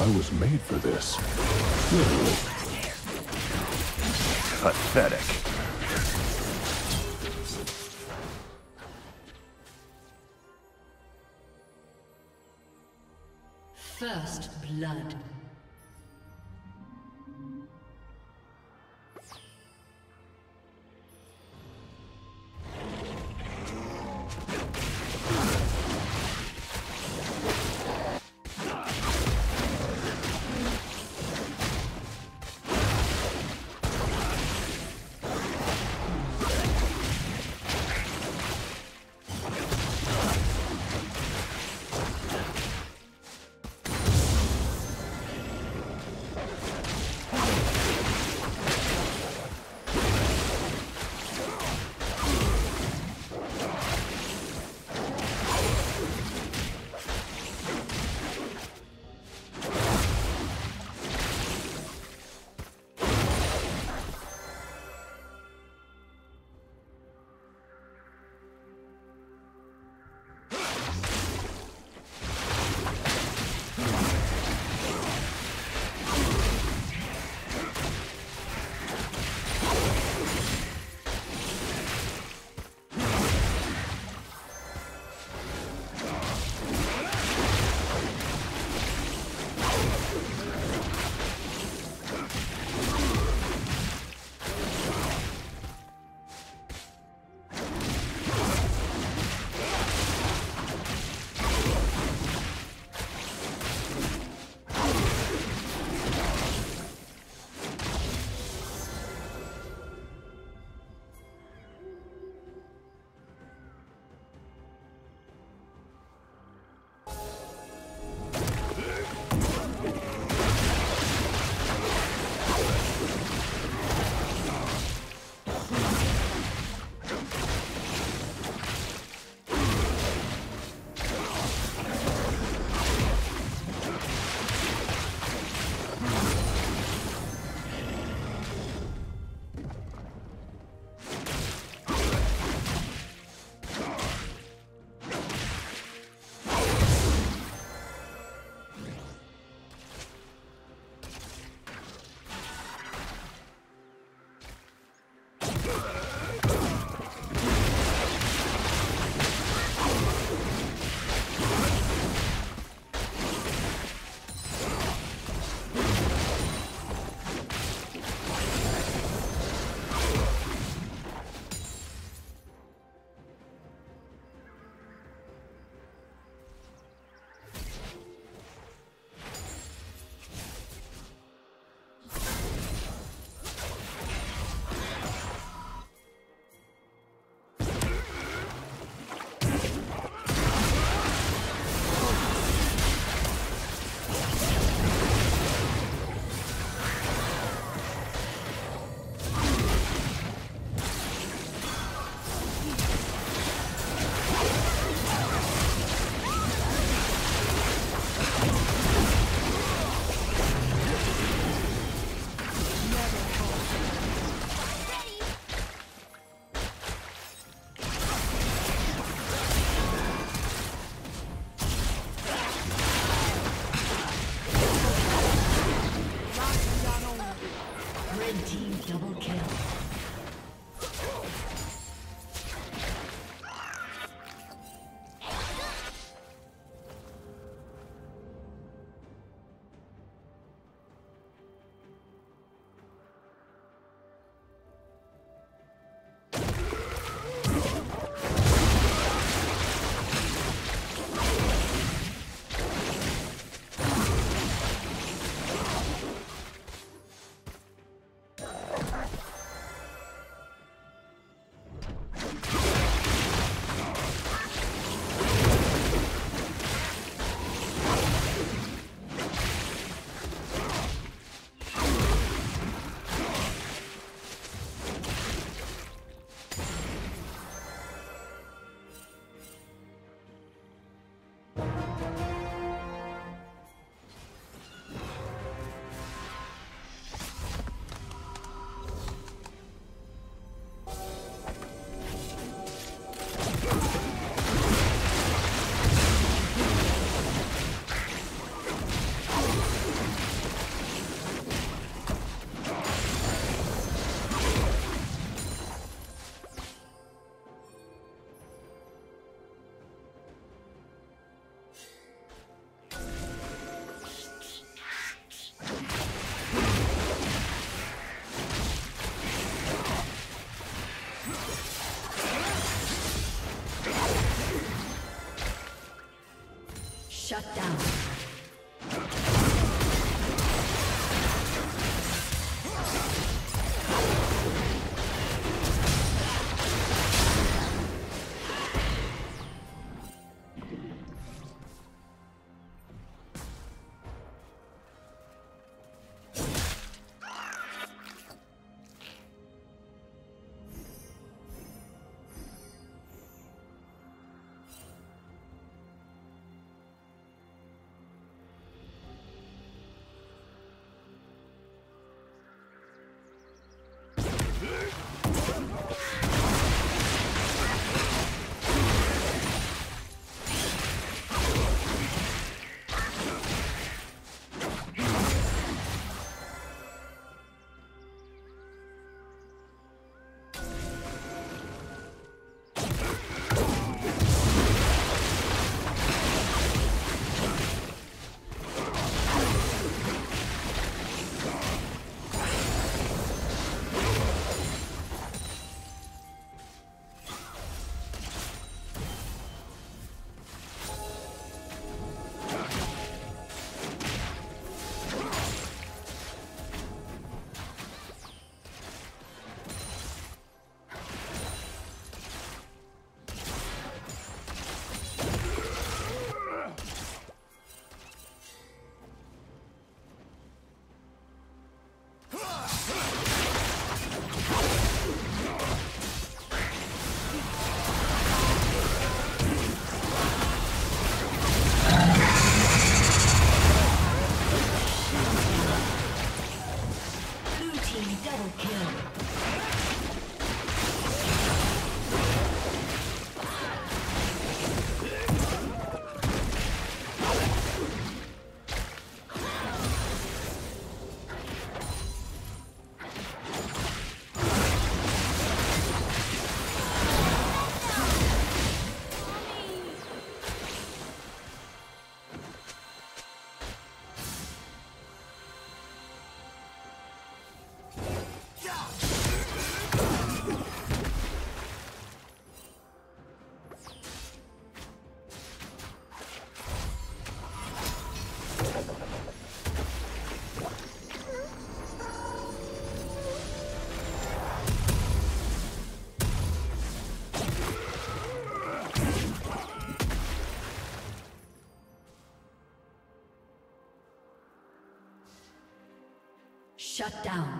I was made for this. Literally. Pathetic. First blood. Shut down. Shut down.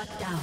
Shut down.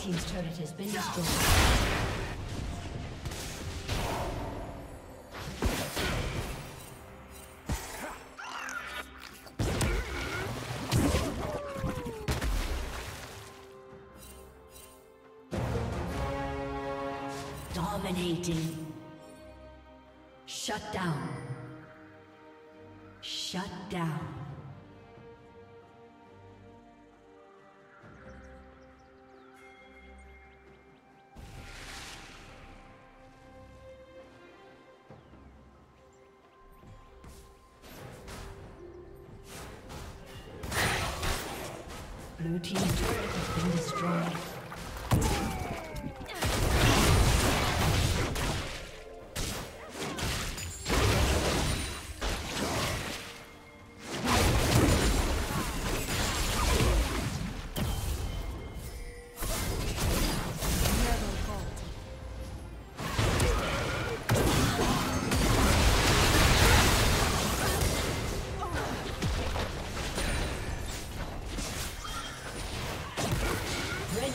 Team's turret has been destroyed. Dominating. Shut down. Shut down. Blue team's turret has been destroyed. Red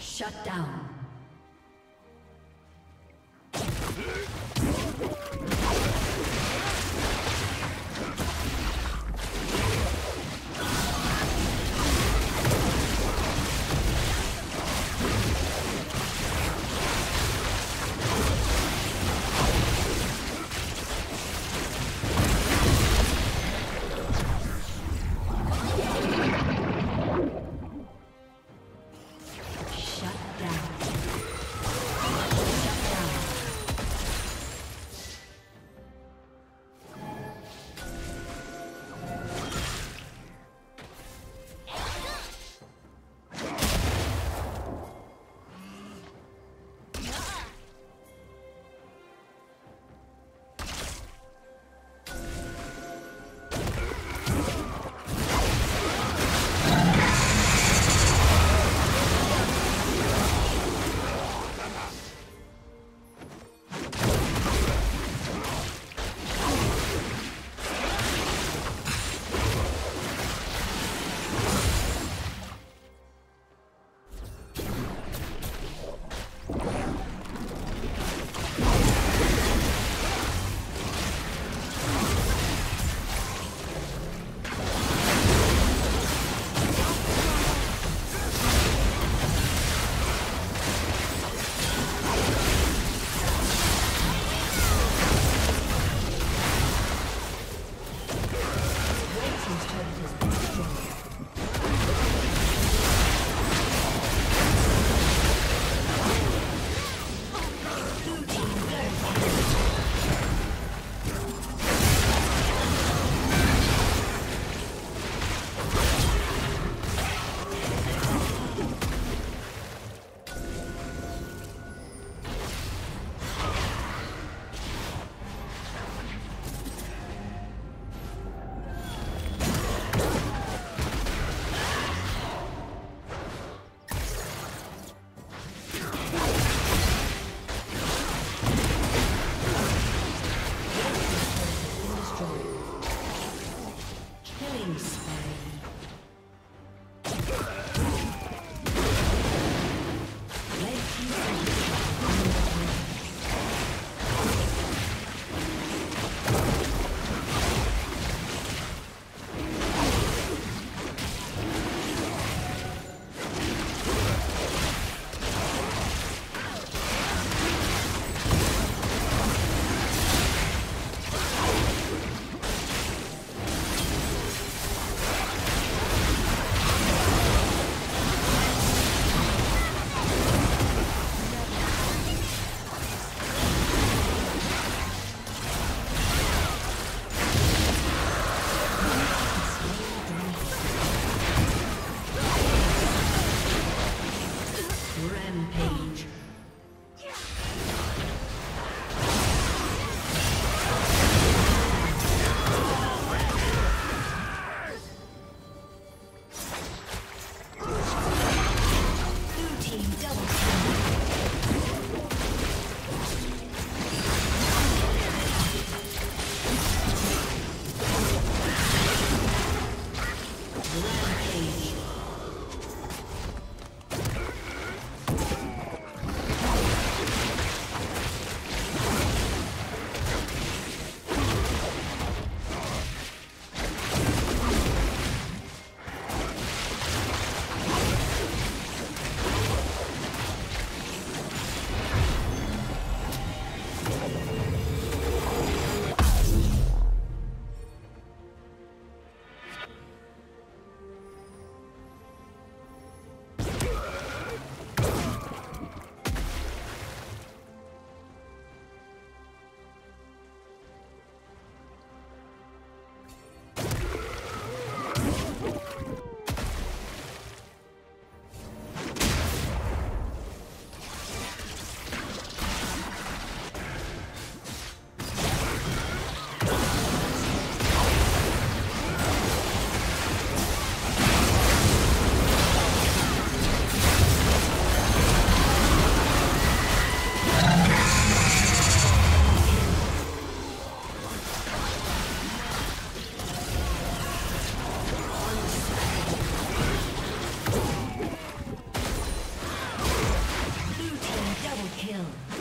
Shut down. Shut down. Kill.